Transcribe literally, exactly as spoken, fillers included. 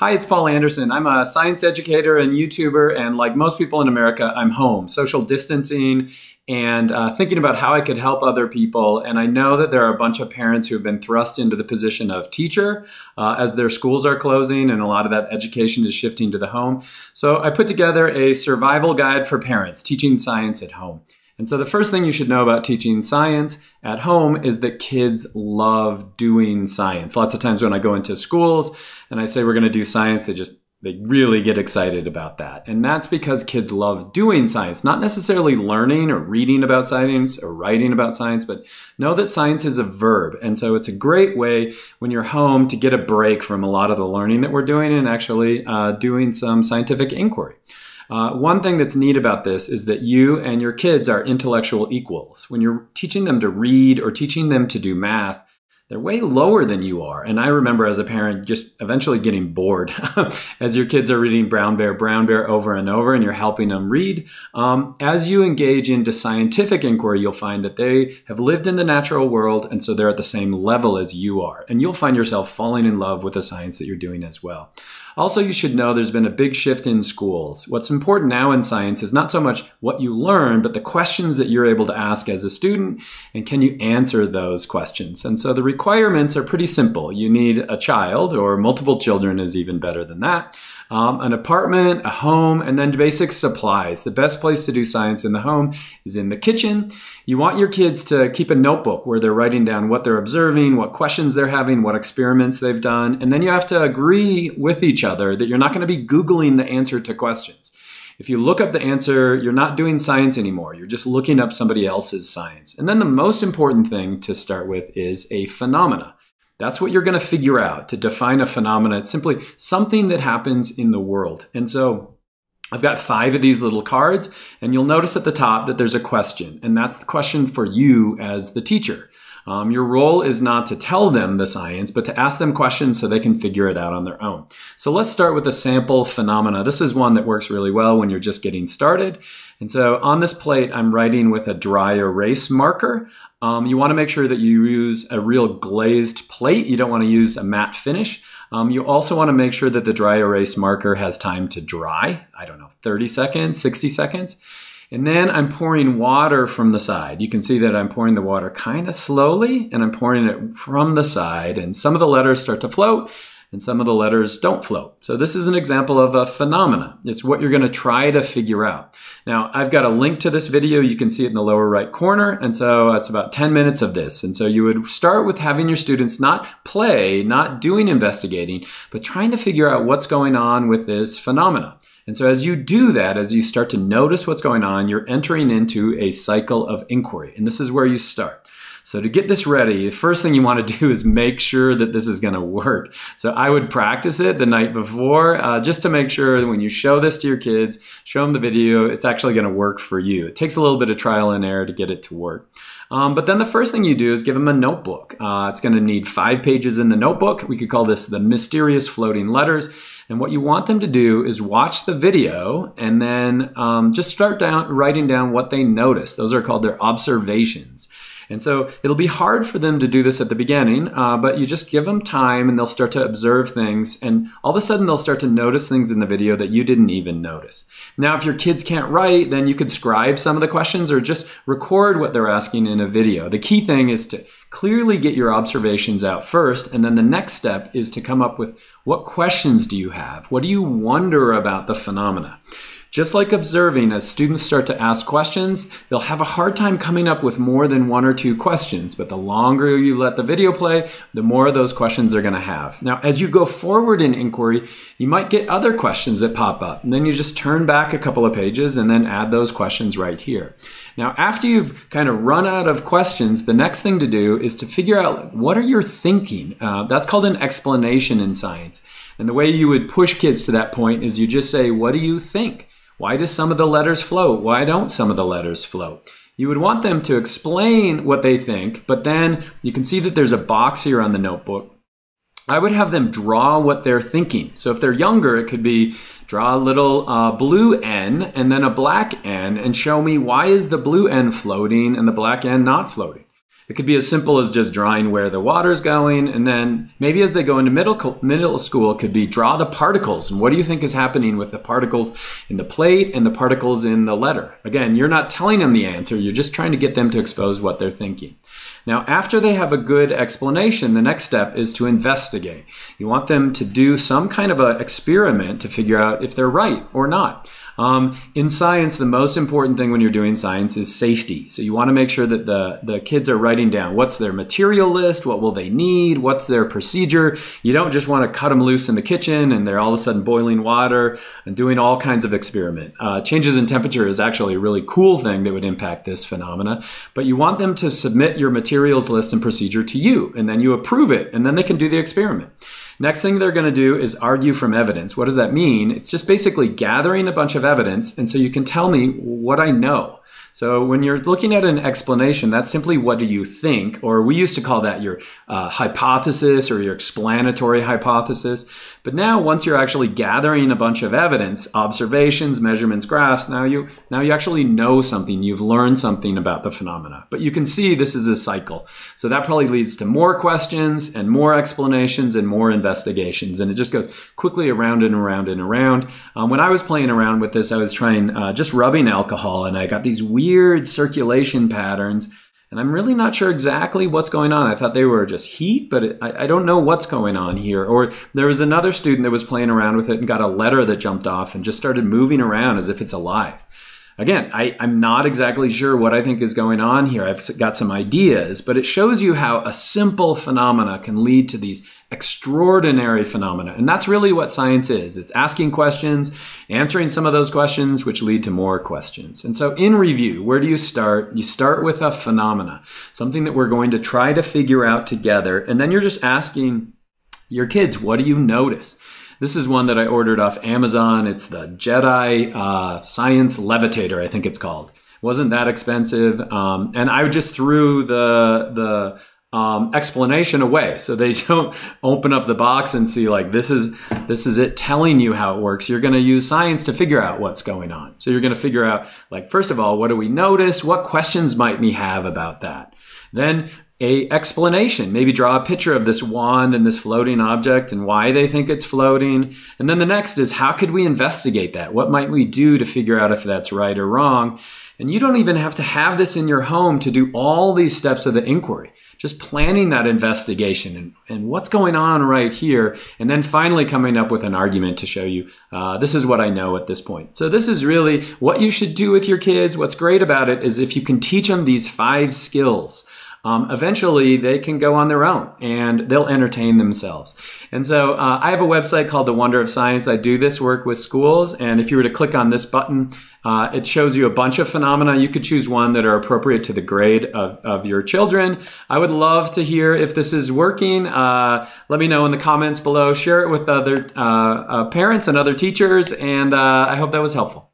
Hi, it's Paul Anderson. I'm a science educator and YouTuber, and like most people in America, I'm home, social distancing, and uh, thinking about how I could help other people. And I know that there are a bunch of parents who have been thrust into the position of teacher uh, as their schools are closing, and a lot of that education is shifting to the home. So I put together a survival guide for parents, teaching science at home. And so the first thing you should know about teaching science at home is that kids love doing science. Lots of times when I go into schools and I say we're going to do science, they just they really get excited about that. And that's because kids love doing science, not necessarily learning or reading about science or writing about science, but know that science is a verb. And so it's a great way when you're home to get a break from a lot of the learning that we're doing and actually uh, doing some scientific inquiry. Uh, one thing that's neat about this is that you and your kids are intellectual equals. When you're teaching them to read or teaching them to do math, they're way lower than you are. And I remember as a parent just eventually getting bored as your kids are reading Brown Bear, Brown Bear over and over, and you're helping them read. Um, as you engage into scientific inquiry, you'll find that they have lived in the natural world, and so they're at the same level as you are. And you'll find yourself falling in love with the science that you're doing as well. Also, you should know there's been a big shift in schools. What's important now in science is not so much what you learn, but the questions that you're able to ask as a student, and can you answer those questions? And so the requirements are pretty simple. You need a child, or multiple children is even better than that, um, an apartment, a home, and then basic supplies. The best place to do science in the home is in the kitchen. You want your kids to keep a notebook where they're writing down what they're observing, what questions they're having, what experiments they've done, and then you have to agree with each other that you're not going to be Googling the answer to questions. If you look up the answer, you're not doing science anymore. You're just looking up somebody else's science. And then the most important thing to start with is a phenomena. That's what you're going to figure out. To define a phenomena, it's simply something that happens in the world. And so I've got five of these little cards, and you'll notice at the top that there's a question. And that's the question for you as the teacher. Um, your role is not to tell them the science, but to ask them questions so they can figure it out on their own. So let's start with a sample phenomena. This is one that works really well when you're just getting started. And so on this plate, I'm writing with a dry erase marker. Um, you want to make sure that you use a real glazed plate. You don't want to use a matte finish. Um, you also want to make sure that the dry erase marker has time to dry. I don't know, thirty seconds, sixty seconds. And then I'm pouring water from the side. You can see that I'm pouring the water kind of slowly, and I'm pouring it from the side, and some of the letters start to float and some of the letters don't float. So this is an example of a phenomena. It's what you're going to try to figure out. Now, I've got a link to this video. You can see it in the lower right corner. And so it's about ten minutes of this. And so you would start with having your students not play, not doing investigating, but trying to figure out what's going on with this phenomena. And so as you do that, as you start to notice what's going on, you're entering into a cycle of inquiry. And this is where you start. So to get this ready, the first thing you want to do is make sure that this is going to work. So I would practice it the night before uh, just to make sure that when you show this to your kids, show them the video, it's actually going to work for you. It takes a little bit of trial and error to get it to work. Um, but then the first thing you do is give them a notebook. Uh, it's going to need five pages in the notebook. We could call this the mysterious floating letters. And what you want them to do is watch the video and then um, just start down writing down what they notice. Those are called their observations. And so it'll be hard for them to do this at the beginning, uh, but you just give them time and they'll start to observe things, and all of a sudden they'll start to notice things in the video that you didn't even notice. Now, if your kids can't write, then you could scribe some of the questions or just record what they're asking in a video. The key thing is to clearly get your observations out first, and then the next step is to come up with what questions do you have? What do you wonder about the phenomena? Just like observing, as students start to ask questions, they'll have a hard time coming up with more than one or two questions, but the longer you let the video play, the more of those questions they're going to have. Now, as you go forward in inquiry, you might get other questions that pop up, and then you just turn back a couple of pages and then add those questions right here. Now, after you've kind of run out of questions, the next thing to do is to figure out what are you thinking. Uh, that's called an explanation in science. And the way you would push kids to that point is you just say, what do you think? Why do some of the letters float? Why don't some of the letters float? You would want them to explain what they think, but then you can see that there's a box here on the notebook. I would have them draw what they're thinking. So if they're younger, it could be draw a little uh, blue N and then a black N and show me why is the blue N floating and the black N not floating. It could be as simple as just drawing where the water's going, and then maybe as they go into middle, middle school, it could be draw the particles. And what do you think is happening with the particles in the plate and the particles in the letter? Again, you're not telling them the answer, you're just trying to get them to expose what they're thinking. Now, after they have a good explanation, the next step is to investigate. You want them to do some kind of an experiment to figure out if they're right or not. Um, in science, the most important thing when you're doing science is safety. So you want to make sure that the, the kids are writing down what's their material list, what will they need, what's their procedure. You don't just want to cut them loose in the kitchen and they're all of a sudden boiling water and doing all kinds of experiment. Uh, changes in temperature is actually a really cool thing that would impact this phenomena. But you want them to submit your materials list and procedure to you, and then you approve it, and then they can do the experiment. Next thing they're going to do is argue from evidence. What does that mean? It's just basically gathering a bunch of evidence, and so you can tell me what I know. So when you're looking at an explanation, that's simply what do you think, or we used to call that your uh, hypothesis or your explanatory hypothesis. But now once you're actually gathering a bunch of evidence, observations, measurements, graphs, now you, now you actually know something, you've learned something about the phenomena. But you can see this is a cycle. So that probably leads to more questions and more explanations and more investigations. And it just goes quickly around and around and around. Um, when I was playing around with this, I was trying uh, just rubbing alcohol, and I got these weird circulation patterns, and I'm really not sure exactly what's going on. I thought they were just heat, but it, I, I don't know what's going on here. Or there was another student that was playing around with it and got a letter that jumped off and just started moving around as if it's alive. Again, I, I'm not exactly sure what I think is going on here. I've got some ideas, but it shows you how a simple phenomena can lead to these extraordinary phenomena. And that's really what science is. It's asking questions, answering some of those questions, which lead to more questions. And so in review, where do you start? You start with a phenomena, something that we're going to try to figure out together. And then you're just asking your kids, what do you notice? This is one that I ordered off Amazon. It's the Jedi uh, Science Levitator, I think it's called. It wasn't that expensive. Um, and I just threw the, the Um, explanation away, so they don't open up the box and see like this is this is it telling you how it works. You're going to use science to figure out what's going on. So you're going to figure out, like, first of all, what do we notice? What questions might we have about that? Then a explanation, maybe draw a picture of this wand and this floating object and why they think it's floating. And then the next is, how could we investigate that? What might we do to figure out if that's right or wrong? And you don't even have to have this in your home to do all these steps of the inquiry. Just planning that investigation and, and what's going on right here, and then finally coming up with an argument to show you uh, this is what I know at this point. So this is really what you should do with your kids. What's great about it is if you can teach them these five skills, Um, eventually they can go on their own and they'll entertain themselves. And so uh, I have a website called The Wonder of Science. I do this work with schools, and if you were to click on this button, uh, it shows you a bunch of phenomena. You could choose one that are appropriate to the grade of, of your children. I would love to hear if this is working. Uh, let me know in the comments below. Share it with other uh, uh, parents and other teachers, and uh, I hope that was helpful.